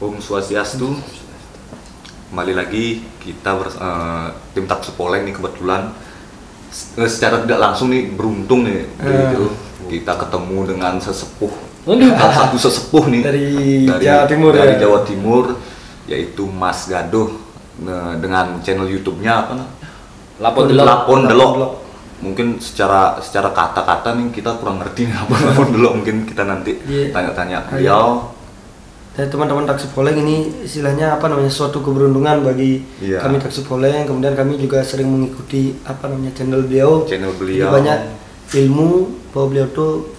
Om Swastiastu. Kembali lagi kita tim Taksu Poleng nih, kebetulan secara tidak langsung nih beruntung nih gitu. Kita ketemu dengan sesepuh, salah satu sesepuh nih dari Jawa Timur, yaitu Mas Gaduh dengan channel YouTube-nya apa nih? Lapo Ndelok. Lapo Ndelok. Mungkin secara kata-kata nih kita kurang ngerti apa Lapo Ndelok, mungkin kita nanti tanya-tanya beliau. Dari teman-teman Taksu Poleng ini istilahnya apa namanya, suatu keberuntungan bagi kami Taksu Poleng. Kemudian kami juga sering mengikuti apa namanya channel beliau. Banyak ilmu bahwa beliau tuh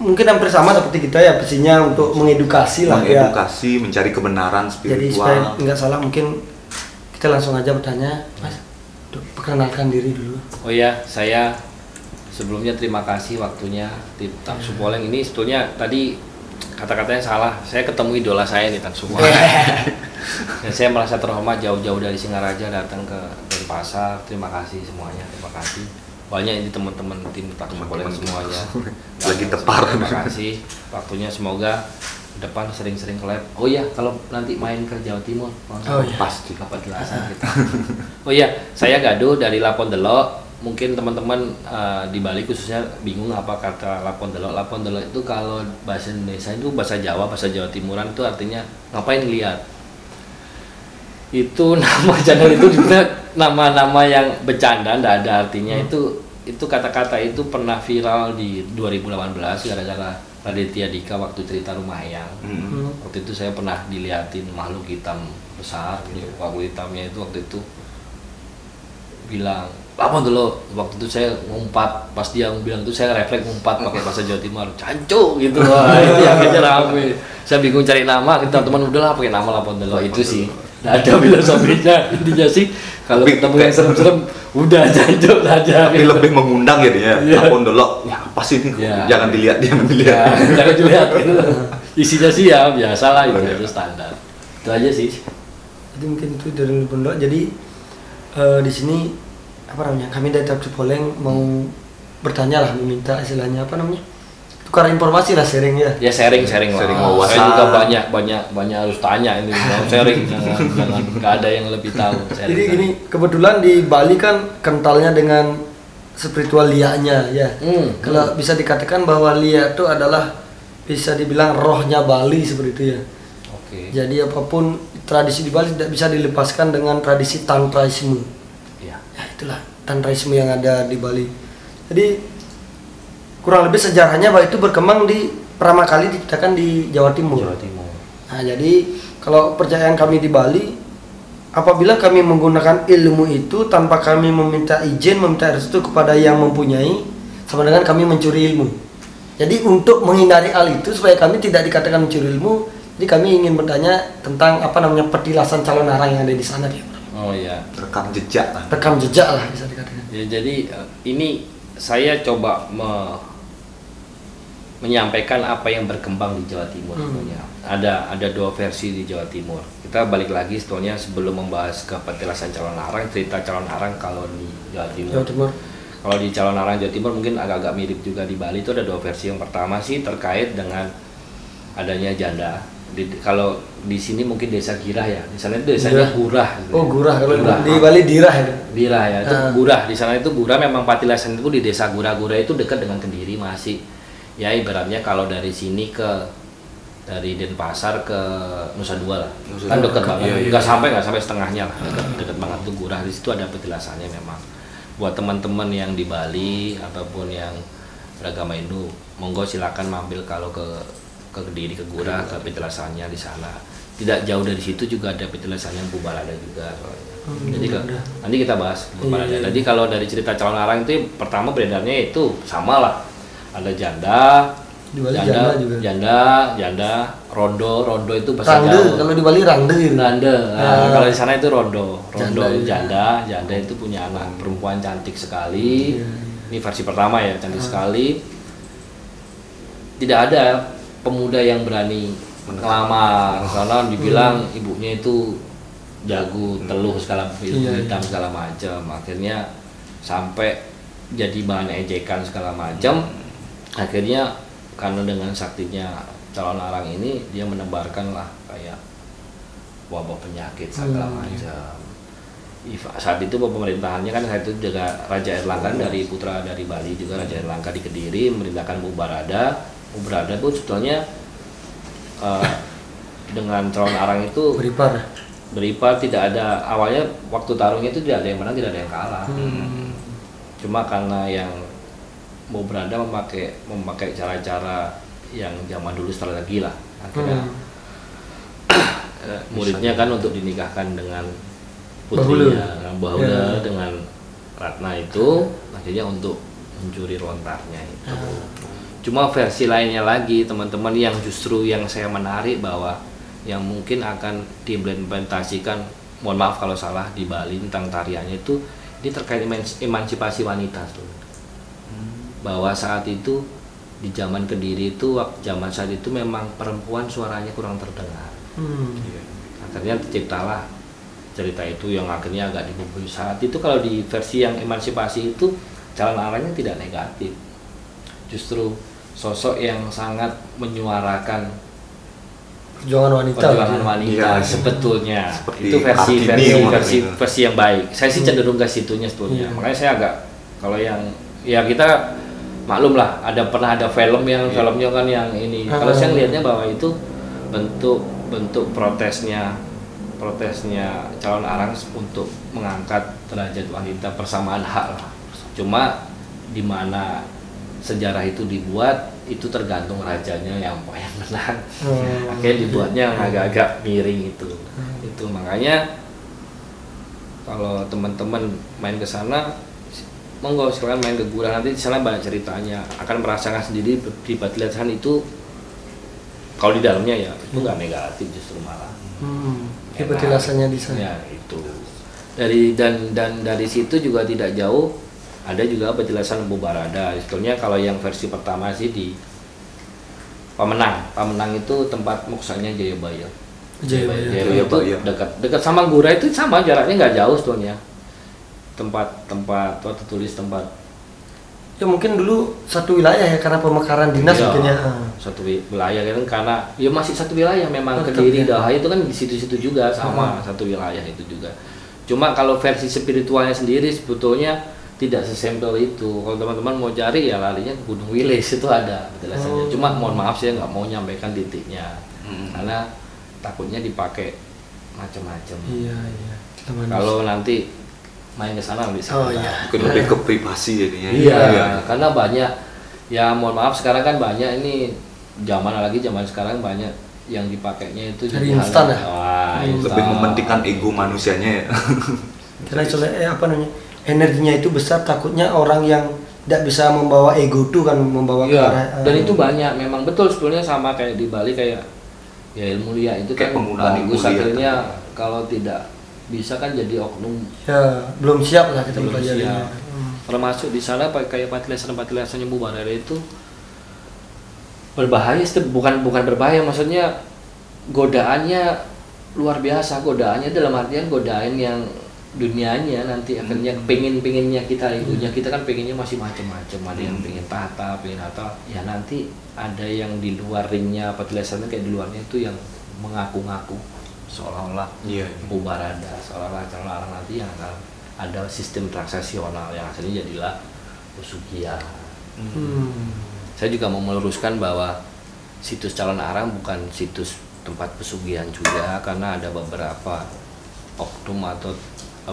mungkin hampir sama seperti kita ya, pesannya untuk mengedukasi lah ya. Mengedukasi, mencari kebenaran spiritual. Jadi supaya nggak salah, mungkin kita langsung aja bertanya. Mas, perkenalkan diri dulu. Oh ya, saya sebelumnya terima kasih waktunya di Taksu Poleng ini. Sebetulnya tadi kata-katanya salah, saya ketemu idola saya nih Taksu Poleng. Dan saya merasa terhormat jauh-jauh dari Singaraja datang ke Denpasar. Terima kasih semuanya, terima kasih. Banyak ini teman-teman tim Taksu Poleng semuanya. Lagi tepar. Terima kasih waktunya, semoga depan sering-sering ke live. Oh iya, kalau nanti main ke Jawa Timur, pasti dapat jelasan kita. Oh iya, saya Gaduh dari Lapo Ndelok. Mungkin teman-teman di Bali khususnya bingung apa kata Lapo Ndelok. Lapo Ndelok itu kalau bahasa Indonesia itu bahasa Jawa Timuran itu artinya ngapain lihat. Itu nama channel itu nama-nama yang bercanda, nggak ada artinya. Itu kata-kata itu pernah viral di 2018 gara-gara Raditya Dika waktu cerita Rumah Eyang. Waktu itu saya pernah dilihatin makhluk hitam besar. Makhluk hitamnya itu waktu itu bilang apa dulu, waktu itu saya ngumpat, pas dia bilang itu saya refleks ngumpat pakai bahasa Jawa Timur, cancu gitu. Wah, itu akhirnya rame. Saya bingung cari nama, kita teman udahlah pakai nama Lapo Ndelok itu sih. Nah, ada filosofinya intinya sih, kalau ketemu yang serem-serem udah cancu aja. Tapi lebih mengundang gitu ya. Lapo Ndelok, ya apa sih ini? Jangan dilihat, jangan dilihat. Jangan dilihat gitu. Isinya sih ya biasalah itu, itu standar. Itu aja sih. Jadi mungkin itu dari Lapo Ndelok. Jadi di sini apa namanya, kami dari Taksu Poleng mau bertanya lah, meminta istilahnya apa namanya, tukar informasi lah, sharing ya. Ya sharing lah. Saya juga banyak harus tanya ini, sharing jangan nggak ada yang lebih tahu. Jadi gini, kebetulan di Bali kan kentalnya dengan spiritual liaknya ya. Kalau bisa dikatakan bahwa liak itu adalah bisa dibilang rohnya Bali seperti itu ya. Oke. Jadi apapun tradisi di Bali tidak bisa dilepaskan dengan tradisi tantraisme. Itulah tantraisme yang ada di Bali. Jadi kurang lebih sejarahnya bahwa itu berkembang pertama kali diciptakan di Jawa Timur. Nah, jadi kalau percayaan kami di Bali, apabila kami menggunakan ilmu itu tanpa kami meminta izin, meminta restu kepada yang mempunyai, sama dengan kami mencuri ilmu. Jadi untuk menghindari hal itu supaya kami tidak dikatakan mencuri ilmu, jadi kami ingin bertanya tentang apa namanya petilasan Calonarang yang ada di sana ya. Oh iya, rekam jejak lah bisa dikatakan. Ya, jadi ini saya coba menyampaikan apa yang berkembang di Jawa Timur sebenarnya. Ada dua versi di Jawa Timur. Kita balik lagi sebetulnya sebelum membahas ke petilasan Calonarang, cerita Calonarang kalau di Jawa Timur. Kalau di Calonarang Jawa Timur mungkin agak-agak mirip juga di Bali, itu ada dua versi. Yang pertama sih terkait dengan adanya janda. Kalau di sini mungkin desa Girah ya, di sana itu desanya Gurah. Oh Gurah, kalau di Bali Dirah ya. Dirah ya, itu Gurah. Di sana itu Gurah, memang patilasan itu di desa Gurah. Gurah itu dekat dengan Kendiri masih. Ya ibaratnya kalau dari sini dari Denpasar ke Nusa Dua lah, kan dekat banget. Nggak sampai setengahnya lah, dekat banget tuh Gurah. Di situ ada petilasannya memang. Buat teman-teman yang di Bali ataupun yang beragama Hindu, monggo silakan mampir kalau ke Kediri, ke Gurah, ke petilasannya di sana. Tidak jauh dari situ juga ada petilasannya Mpu Bharadah juga soalnya. Jadi nanti kita bahas Mpu Bharadah. Jadi kalau dari cerita Calonarang itu pertama beredarnya itu sama lah. Ada janda, rondo itu bahasa Jawa. Kalau di Bali rande. Nah, kalau di sana itu rondo janda itu punya anak perempuan cantik sekali. Ini versi pertama ya, cantik sekali. Tidak ada pemuda yang berani ngelamar karena dibilang ibunya itu jago teluh segala hitam segala macam, akhirnya sampai jadi bahan ejekan segala macam. Akhirnya karena dengan saktinya Calonarang ini, dia menebarkan lah kayak wabah penyakit segala macam. Saat itu pemerintahannya kan saat itu juga Raja Airlangga dari putra dari Bali juga Raja Airlangga di Kediri memerintahkan Mpu Bharadah. Mpu Bharadah itu sebetulnya dengan Calonarang itu beripar tidak ada awalnya waktu tarungnya itu tidak ada yang menang tidak ada yang kalah. Cuma karena yang Mpu Bharadah memakai cara-cara yang zaman dulu strategi lah akhirnya muridnya kan untuk dinikahkan dengan putrinya Bahula dengan Ratna itu akhirnya untuk mencuri lontarnya itu. Cuma versi lainnya lagi teman-teman yang justru yang saya menarik bahwa yang mungkin akan diimplementasikan, mohon maaf kalau salah, di Bali tentang tariannya itu ini terkait emansipasi wanita tuh. Bahwa saat itu di zaman Kediri itu zaman saat itu memang perempuan suaranya kurang terdengar. Akhirnya terciptalah cerita itu yang akhirnya agak dipublis saat itu. Kalau di versi yang emansipasi itu jalan arahnya tidak negatif, justru sosok yang sangat menyuarakan perjuangan wanita, sebetulnya itu versi yang baik. Saya sih cenderung ke situnya sebetulnya, makanya saya agak kalau yang ya kita maklum lah pernah ada film yang filmnya kan yang ini. Kalau saya lihatnya bahwa itu bentuk protesnya Calonarang untuk mengangkat derajat wanita, persamaan hak lah. Cuma di mana sejarah itu dibuat itu tergantung rajanya yang menang. Akhirnya dibuatnya agak-agak miring itu. Itu makanya kalau teman-teman main ke sana monggo silakan main ke gua, nanti di sana banyak ceritanya. Akan merasakan sendiri di Batlehan itu kalau di dalamnya ya itu nggak negatif justru malah. Petilasannya di sana. Ya, itu. Dari situ juga tidak jauh ada juga penjelasan Mpu Bharadah. Sebetulnya kalau yang versi pertama sih di Pamenang itu tempat muksanya Jayabaya. Jayabaya itu dekat sama Gura itu sama jaraknya nggak jauh sebetulnya. Tempat waktu tulis tempat. Ya mungkin dulu satu wilayah ya karena pemekaran dinas sebetulnya. Satu wilayah kan karena ya masih satu wilayah memang Kediri Dahai itu kan di situ-situ juga sama satu wilayah itu juga. Cuma kalau versi spiritualnya sendiri sebetulnya tidak sesimpel itu. Kalau teman-teman mau cari ya larinya ke Gunung Wilis itu ada penjelasannya. Cuma mohon maaf saya nggak mau nyampaikan titiknya karena takutnya dipakai macam-macam. Iya. Kalau nanti main ke sana bisa. Mungkin lebih ke privasi jadinya. Iya, karena banyak ya mohon maaf sekarang kan banyak ini zaman sekarang banyak yang dipakainya itu jadi instan ya. Lebih mementingkan ego manusianya ya. Karena energinya itu besar, takutnya orang yang tidak bisa membawa ego itu kan membawa karena, dan itu banyak memang betul sebetulnya sama kayak di Bali kayak ya ilmu liak itu kayak kan bagus akhirnya kalau tidak bisa kan jadi oknum ya belum siap lah kita belajar. Termasuk di sana kayak petilasan-petilasannya Mpu Bharadah itu berbahaya, bukan berbahaya maksudnya godaannya luar biasa. Godaannya dalam artian godaan yang dunianya nanti akhirnya pengennya kita ibunya kita kan pengennya masih macam-macam. Ada yang pengen tata ya nanti ada yang di luar ringnya petilasannya kayak di luarnya itu yang mengaku-ngaku seolah-olah Mpu Bharadah, seolah-olah Calonarang nanti yang akan ada sistem transaksional yang akhirnya jadilah usugiya. Saya juga mau meluruskan bahwa situs Calonarang bukan situs tempat pesugihan juga, karena ada beberapa oknum atau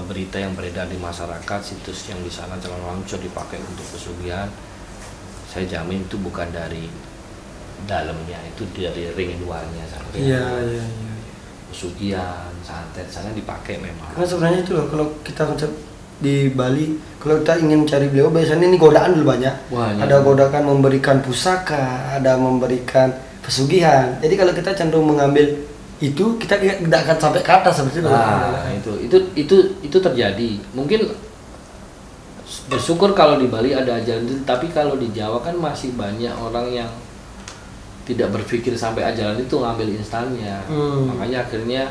berita yang beredar di masyarakat situs yang di sana Calonarang sudah dipakai untuk pesugihan. Saya jamin itu bukan dari dalamnya, itu dari ring luarnya sampai pesugihan, santet, sana dipakai memang. Karena sebenarnya itu loh, kalau kita konsep di Bali, kalau kita ingin cari beliau, biasanya ini godaan dulu banyak. Ada godaan memberikan pusaka, ada memberikan pesugihan. Jadi kalau kita cenderung mengambil itu, kita tidak akan sampai ke atas sebetulnya. Itu terjadi. Mungkin bersyukur kalau di Bali ada ajaran itu, tapi kalau di Jawa kan masih banyak orang yang tidak berpikir sampai ajaran itu ngambil instannya. Makanya akhirnya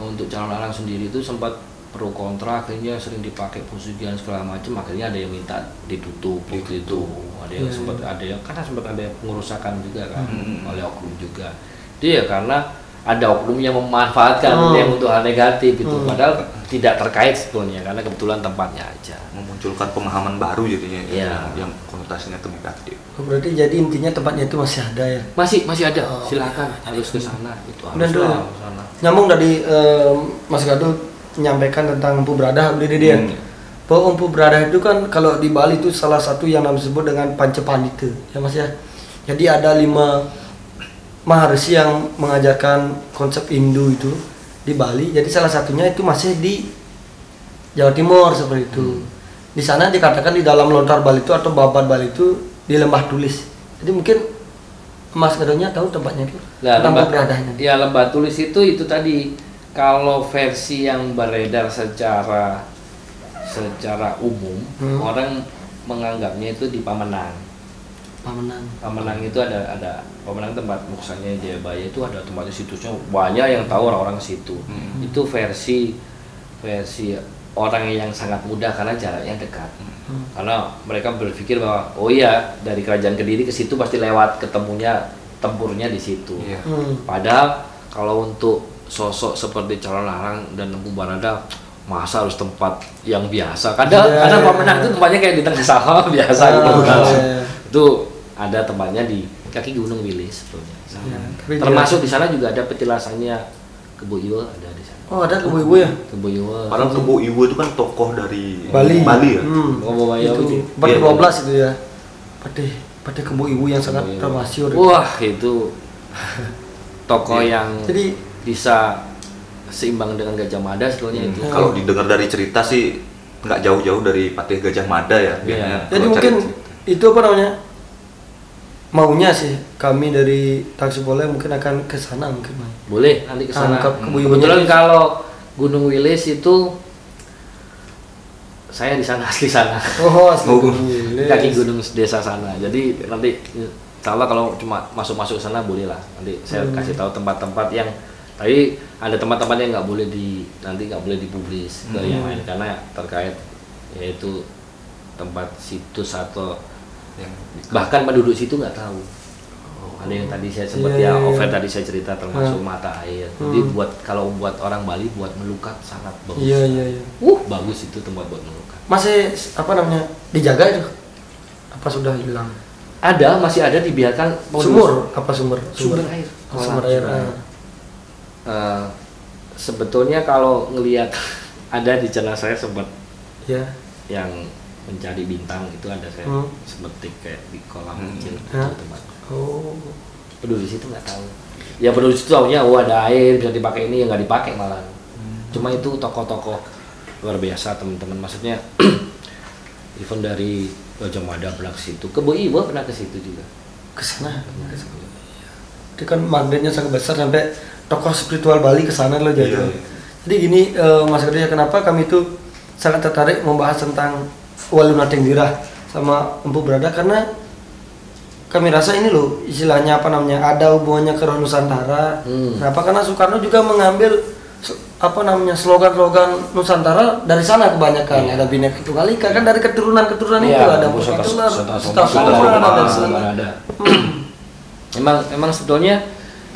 untuk Calonarang sendiri itu sempat pro kontra, akhirnya sering dipakai pesugihan segala macam. Akhirnya ada yang minta ditutup itu, ada yang sempat ada yang karena sempat ada yang pengurusakan juga kan oleh oknum juga. Dia karena ada oknum yang memanfaatkan untuk hal negatif itu, padahal tidak terkait sebetulnya karena kebetulan tempatnya aja. Memunculkan pemahaman baru jadinya yang konotasinya negatif. Berarti jadi intinya tempatnya itu masih ada ya? Masih ada. Silakan harus ke sana itu. Nyambung dari Mas Gaduh menyampaikan tentang Mpu Bharadah bahwa Mpu Bharadah itu kan kalau di Bali itu salah satu yang disebut dengan Panca Pandita ya Mas ya. Jadi ada 5 Maharishi yang mengajarkan konsep Hindu itu di Bali. Jadi salah satunya itu masih di Jawa Timur seperti itu. Di sana dikatakan di dalam lontar Bali itu atau babat Bali itu di Lembah Tulis. Jadi mungkin Mas Gaduhnya tahu tempatnya itu. Tempat beradanya. Ya, Lembah Tulis itu tadi kalau versi yang beredar secara umum orang menganggapnya itu di Pamenang itu ada Pamenang tempat muksanya Jayabaya itu ada tempatnya situsnya banyak yang tahu orang-orang situ. Itu versi orang yang sangat muda karena jaraknya dekat. Karena mereka berpikir bahwa oh iya dari kerajaan Kediri ke situ pasti lewat ketemunya tempurnya di situ. Padahal kalau untuk sosok seperti Calonarang dan Mpu Bharadah masa harus tempat yang biasa. Kadang Pamenang itu tempatnya kayak di tengah sawah biasa gitu. Itu ada tempatnya di kaki Gunung Wilis sebetulnya. Termasuk di sana juga ada petilasannya Kebo Iwa ada di sana. Oh, ada Kebo Iwa ya? Kebo Iwa. Padahal Kebo Iwa itu kan tokoh dari Bali ya. Pada 12 itu ya. Pada Kebo Iwa yang sangat termasyhur. Wah, itu tokoh yang jadi bisa seimbang dengan Gajah Mada sebetulnya itu. Kalau didengar dari cerita sih nggak jauh-jauh dari patih Gajah Mada ya. Jadi mungkin itu apa namanya? Maunya sih kami dari Taksu Poleng mungkin akan ke sana mungkin. Boleh nanti ke sana. Kebetulan kalau Gunung Wilis itu saya di sana asli sana. Oh, asli Wilis. Kaki gunung desa sana. Jadi nanti salah kalau cuma masuk-masuk sana boleh lah. Nanti saya kasih tahu tempat-tempat yang tapi ada tempat-tempat yang nggak boleh dipublis ke yang lain karena terkait yaitu tempat situs atau yang bahkan penduduk situ nggak tahu. Ada yang tadi saya sempat tadi saya cerita termasuk mata air. Jadi kalau buat orang Bali buat melukat sangat bagus. Bagus itu tempat buat melukat. Masih apa namanya dijaga itu? Apa sudah hilang? Ada, masih ada dibiarkan. Sumber air. Sebetulnya kalau ngelihat ada di channel saya sempat yang mencari bintang itu ada saya seperti kayak di kolam kecil tempat. Penduduk situ nggak tahu. Ya penduduk situ taunya ada air bisa dipakai ini yang nggak dipakai malah. Cuma itu tokoh-tokoh luar biasa teman-teman maksudnya. Even dari Gajah Mada pernah ke situ, Kebo Iwa pernah ke situ juga. Kesana. Itu kan magnetnya sangat besar sampai tokoh spiritual Bali kesana loh jadi. Jadi gini Mas Gaduh, kenapa kami itu sangat tertarik membahas tentang Waluna Tengdirah sama Mpu Bharadah karena kami rasa ini loh istilahnya apa namanya ada hubungannya ke roh Nusantara. Kenapa? Karena Soekarno juga mengambil apa namanya slogan-slogan Nusantara dari sana kebanyakan. Ada Bhinneka Tunggal Ika kan dari keturunan itu ada pusaka tular, ada sana. Emang sebetulnya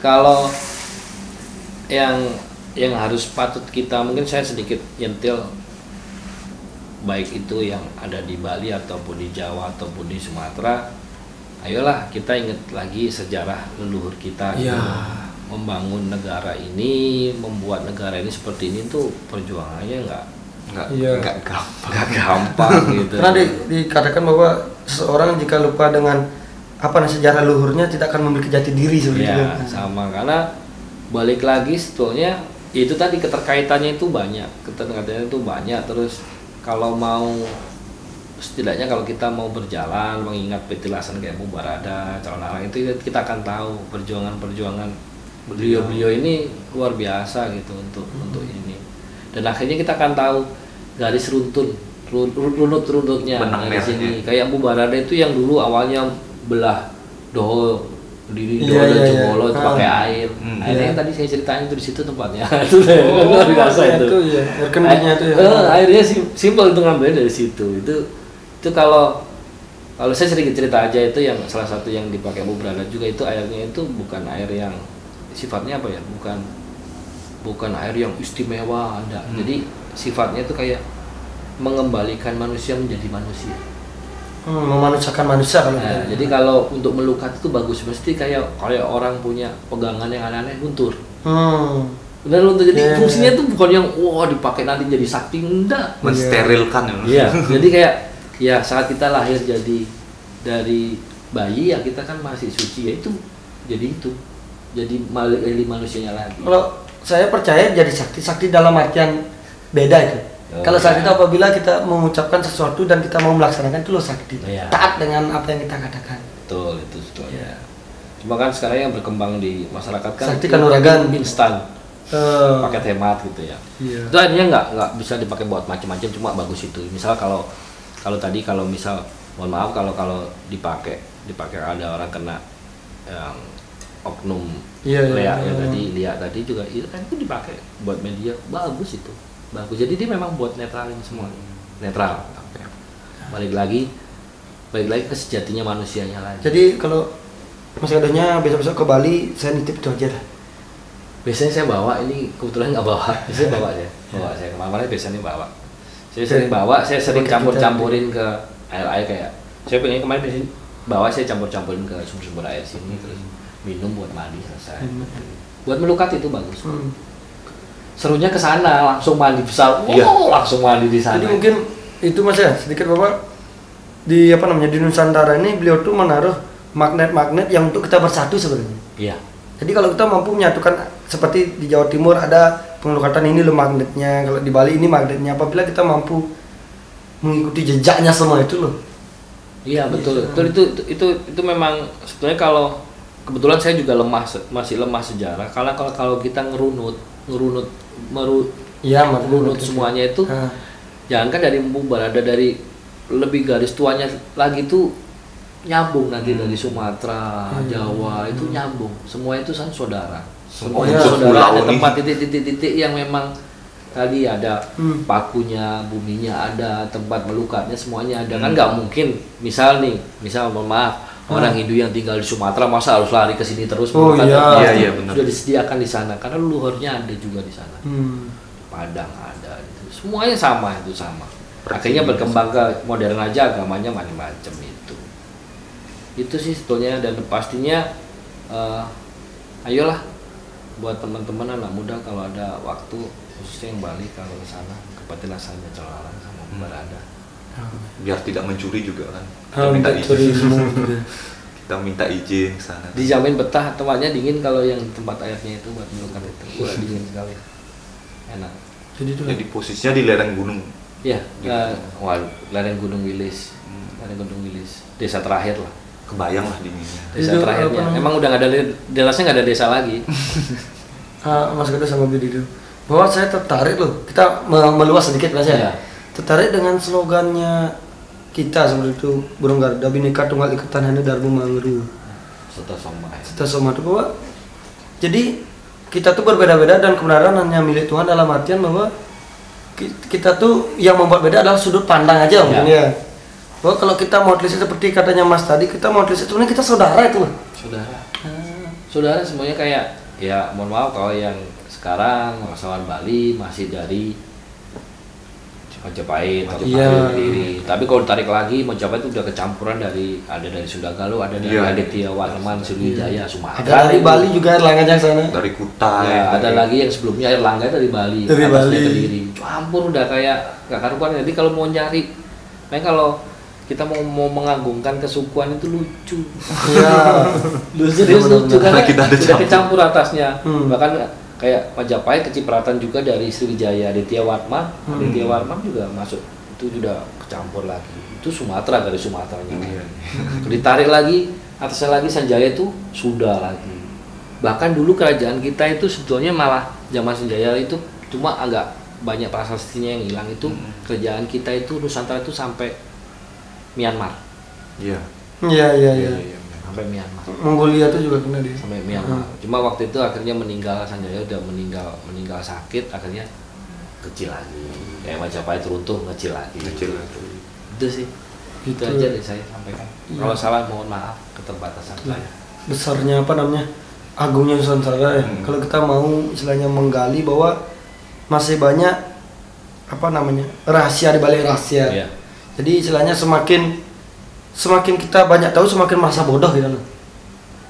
kalau yang harus patut kita mungkin saya sedikit nyentil baik itu yang ada di Bali ataupun di Jawa ataupun di Sumatera, ayolah kita ingat lagi sejarah leluhur kita membangun negara ini, membuat negara ini seperti ini tuh perjuangannya nggak gampang gitu. Karena dikatakan bahwa seseorang jika lupa dengan sejarah leluhurnya tidak akan memiliki jati diri sebetulnya. Sama karena balik lagi sebetulnya itu tadi keterkaitannya itu banyak terus. Kalau mau setidaknya kalau kita mau berjalan mengingat petilasan kayak Mpu Bharadah, Calonarang itu kita akan tahu perjuangan beliau ini luar biasa gitu untuk ini. Dan akhirnya kita akan tahu garis runut-runutnya di sini. Kayak Mpu Bharadah itu yang dulu awalnya belah Doho dan Jemolo itu pakai air. Airnya yang tadi saya ceritain itu di situ tempatnya. Airnya simpel itu ngambilnya dari situ. Itu kalau saya sedikit cerita aja itu yang salah satu yang dipakai Mpu Bharadah juga itu airnya itu bukan air yang sifatnya apa ya, bukan air yang istimewa, enggak. Jadi sifatnya itu kayak mengembalikan manusia menjadi manusia, memanusiakan manusia kalau gitu. Jadi kalau untuk melukat itu bagus, mesti kayak orang punya pegangan yang aneh-aneh, luntur. Benar, luntur. Jadi fungsinya itu bukan yang wah dipakai nanti jadi sakti, enggak, mensterilkan. Jadi kayak ya saat kita lahir jadi dari bayi ya kita kan masih suci, ya itu jadi manusianya lagi. Kalau saya percaya jadi sakti dalam artian beda itu. Kalau sakti itu apabila kita mengucapkan sesuatu dan kita mau melaksanakan, itu loh sakti. Taat dengan apa yang kita katakan. Betul, itu sebetulnya. Cuma kan sekarang yang berkembang di masyarakat kan sakti kanuragan instan, paket hemat gitu ya. Itu akhirnya nggak bisa dipakai buat macam-macam, cuma bagus itu. Misal kalau tadi, kalau misal mohon maaf kalau dipakai ada orang kena yang oknum Liak ya tadi, Liak tadi juga itu kan, itu dipakai buat media, bagus itu, bagus. Jadi dia memang buat netralin semua, netral. Balik lagi ke sejatinya manusianya lagi. Jadi kalau Mas Gaduhnya besok-besok ke Bali, saya nitip itu aja dah. Biasanya saya bawa, ini kebetulan nggak bawa, biasanya bawa saya kemana-mana, biasanya bawa. Saya sering bawa, saya sering campur-campurin ke air kayak, saya pengen kemarin di sini bawa, saya campur-campurin ke sumber-sumber air sini, terus minum buat mandi, selesai. Buat melukat itu bagus. Serunya ke sana, langsung mandi besar, langsung mandi di sana. Jadi mungkin itu Mas ya, sedikit Bapak di apa namanya, di Nusantara ini beliau tuh menaruh magnet-magnet yang untuk kita bersatu sebenarnya. Iya. Jadi kalau kita mampu menyatukan, seperti di Jawa Timur ada pengelukatan, ini loh magnetnya, kalau di Bali ini magnetnya, apabila kita mampu mengikuti jejaknya semua itu loh. Iya, betul. Itu memang sebetulnya, kalau kebetulan saya juga masih lemah sejarah. Karena kalau kita merunut semuanya itu, jangan kan dari Mpu Bharadah, dari lebih garis tuanya lagi itu nyambung nanti, dari Sumatera, Jawa itu nyambung. Semua itu kan saudara. Semuanya saudara. Ada tempat titik-titik yang memang tadi ada pakunya, buminya ada, tempat melukatnya semuanya ada. Kan nggak mungkin misal maaf orang Hindu yang tinggal di Sumatera masa harus lari ke sini terus. Benar. Sudah disediakan di sana karena leluhurnya ada juga di sana. Padang ada, gitu. Semuanya sama. Akhirnya berkembang ke modern aja, agamanya macam-macam itu. Itu sih sebetulnya, dan pastinya ayolah buat teman-teman anak muda kalau ada waktu, khususnya yang Bali, kalau ke sana kepatin asalnya Calonarang sama Mpu Bharadah, biar tidak mencuri juga kan. Kita minta izin ke sana, dijamin betah, tempatnya dingin. Kalau yang tempat airnya itu buat melukat itu dingin sekali, enak. Jadi posisinya di lereng gunung ya, lereng Gunung Wilis, desa terakhir lah, kebayang lah dinginnya desa terakhirnya. Emang udah nggak ada, jelasnya nggak ada desa lagi. Mas Gaduh sama Bidu, bahwa saya tertarik loh, kita meluas sedikit Mas ya. Tertarik dengan slogannya kita seperti itu, burung Garuda Bhinneka Tunggal Ika Tanahnya Darbu Mangrua Seta Soma itu, bahwa jadi kita tuh berbeda-beda dan kebenaran hanya milik Tuhan, dalam artian bahwa kita tuh yang membuat beda adalah sudut pandang aja mungkin ya. Bahwa kalau kita mau telisik seperti katanya Mas tadi, kita mau telisik sebenarnya kita saudara itu loh. Saudara semuanya, kayak ya mohon maaf kalau yang sekarang wartawan Bali masih dari Majapahit atau sendiri. Tapi kalau ditarik lagi, Majapahit itu udah kecampuran dari, ada dari Sundalau, ada dari Adityawarman, Sri Jaya, Sumatera. Ada dari Bali juga Airlangganya sana. Dari Kutai. Ya, ada lagi yang sebelumnya Airlangga dari Bali. Dari Bali. Campur udah kayak gak karuan. Jadi kalau mau nyari, makanya kalau kita mau mengagungkan kesukuan itu lucu. Lucu karena udah kecampur atasnya. Bahkan kayak Majapahit kecipratan juga dari Sri Jaya Adityawarman, Adityawarman juga masuk, itu sudah kecampur lagi. Itu Sumatera, dari Sumateranya. Ditarik lagi, atasnya lagi Sanjaya itu Sunda lagi. Bahkan dulu kerajaan kita itu sebetulnya malah zaman Sanjaya itu cuma agak banyak prasastinya yang hilang itu. Kerajaan kita itu Nusantara itu sampai Myanmar. Iya. Sampai Myanmar. Mongolia itu juga kena dia. Sampai Myanmar. Cuma waktu itu akhirnya meninggal, Sanjaya udah meninggal sakit, akhirnya kecil lagi. Kayak Majapahit runtuh, kecil lagi. Itu sih. Itu aja deh saya sampaikan. Kalau salah mohon maaf, keterbatasan saya. Besarnya apa namanya? agungnya Nusantara ya. Kalau kita mau istilahnya menggali bahwa masih banyak apa namanya rahasia di balik rahasia. Yeah. Jadi istilahnya semakin kita banyak tahu semakin merasa bodoh gitu loh.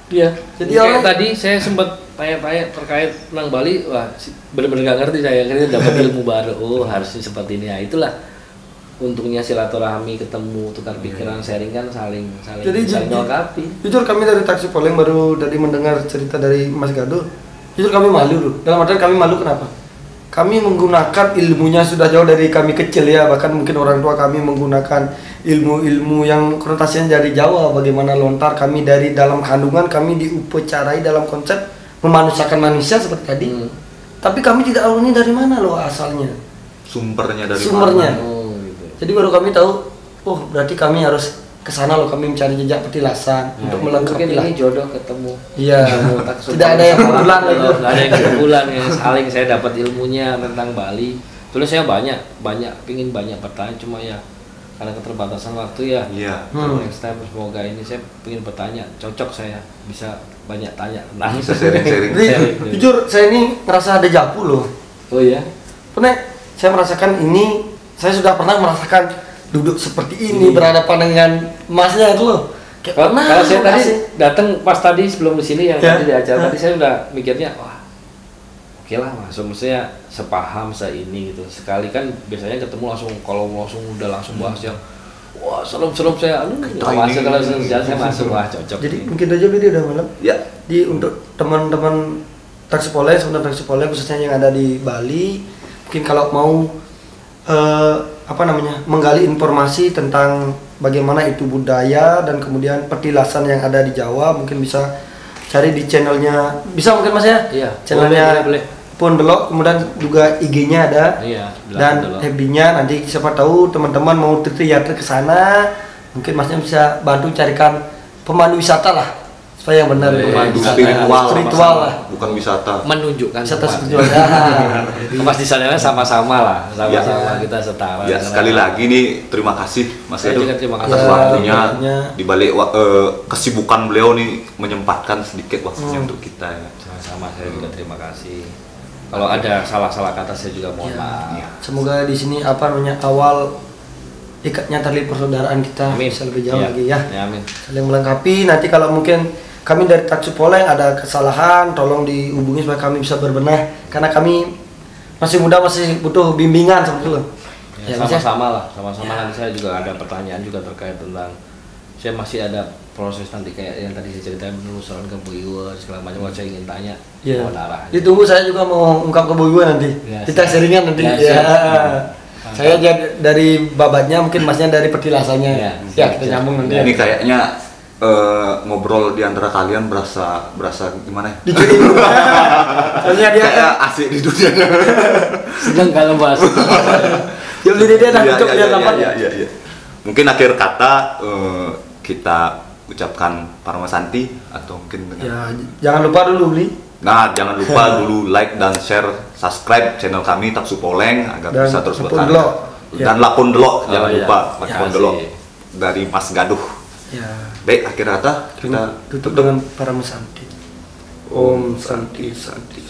Iya. Jadi kayak tadi saya sempat tanya-tanya terkait tentang Bali, wah benar-benar nggak ngerti saya. Akhirnya dapat ilmu baru. Oh harusnya seperti ini ya, itulah untungnya silaturahmi, ketemu, tukar pikiran, sharing kan saling. Jadi melengkapi. Jujur kami dari Taksu Poleng baru dari mendengar cerita dari Mas Gaduh, jujur kami malu loh. Dalam artian kami malu kenapa? Kami menggunakan ilmunya sudah jauh dari kami kecil ya, bahkan mungkin orang tua kami menggunakan ilmu-ilmu yang konotasinya dari Jawa, bagaimana lontar kami dari dalam kandungan, kami diupacarai dalam konsep memanusiakan manusia seperti tadi. Tapi kami tidak tahu ini dari mana loh asalnya. Sumbernya. Oh, gitu. Jadi baru kami tahu, oh berarti kami harus kesana loh, kami mencari jejak petilasan ya, untuk melengkapi lah. Mungkin ini jodoh ketemu. Iya. Tidak ada yang kebetulan itu. Tidak ada yang kebetulan ya. Saling saya dapat ilmunya tentang Bali. Terus saya banyak pingin banyak bertanya, cuma ya karena keterbatasan waktu ya. Iya. Next time semoga ini saya pingin bertanya, cocok saya bisa banyak tanya. Nah, bisa sharing-sharing. Jujur saya ini ngerasa ada japu loh. Oh iya. Pernah saya merasakan ini, saya sudah pernah merasakan duduk seperti ini berhadapan dengan masnya itu loh. Kalau saya tadi datang pas tadi sebelum kesini yang tadi di acara tadi saya udah mikirnya wah oke lah mas, maksudnya sepaham ini gitu. Sekali kan biasanya ketemu langsung, kalau langsung udah langsung bahas yang wah serem saya masuk kalau saya masuk wah cocok. Jadi mungkin aja beda udah malam. Ya. Di untuk teman-teman Taksu Poleng sebenarnya Taksu Poleng khususnya yang ada di Bali mungkin kalau mau apa namanya menggali informasi tentang bagaimana itu budaya dan kemudian petilasan yang ada di Jawa mungkin bisa cari di channelnya bisa mungkin mas ya iya, channelnya Lapo Ndelok kemudian juga IG-nya ada iya, dan FB-nya nanti siapa tahu teman-teman mau teriak ke sana mungkin masnya bisa bantu carikan pemandu wisata lah supaya yang benar spiritual lah bukan wisata menunjukkan wisata spiritual pasti sana sama-sama kita setara ya sekali lagi nih terima kasih Mas Gaduh atas waktunya di balik kesibukan beliau nih menyempatkan sedikit waktunya untuk kita ya. Sama-sama saya juga terima kasih kalau ada salah-salah kata saya juga mohon maaf ya. Semoga di sini apa namanya awal ikatnya tali persaudaraan kita bisa lebih jauh lagi ya. Amin. Saling melengkapi. Nanti kalau mungkin kami dari Taksu Poleng ada kesalahan, tolong dihubungi supaya kami bisa berbenah. Karena kami masih muda masih butuh bimbingan sebetulnya. Ya, sama-sama nanti saya juga ada pertanyaan juga terkait tentang saya masih ada proses nanti kayak yang tadi saya ceritain penelusuran Kebo Iwa segala macam saya ingin tanya mohon arahnya. Ditunggu saya juga mau ungkap Kebo Iwa nanti. Ya, kita sharingan nanti. Saya dari babatnya mungkin masnya dari petilasannya ya kita nyambung nanti. Ini kayaknya ngobrol di antara kalian berasa gimana? Soalnya dia kayak asik di dunia. Sedang kalau bahas. Jadi dia dah cukup dia dapat. Mungkin akhir kata kita ucapkan parmasanti atau mungkin dengan. Ya jangan lupa dulu beli. Nah, jangan lupa dulu like dan share, subscribe channel kami Taksu Poleng agar dan bisa terus berkarya. Dan Lapo Ndelok, jangan lupa Lapo Ndelok dari Mas Gaduh. Ya. Baik, akhir kata kita tutup dengan para santi. Om Santi Santi.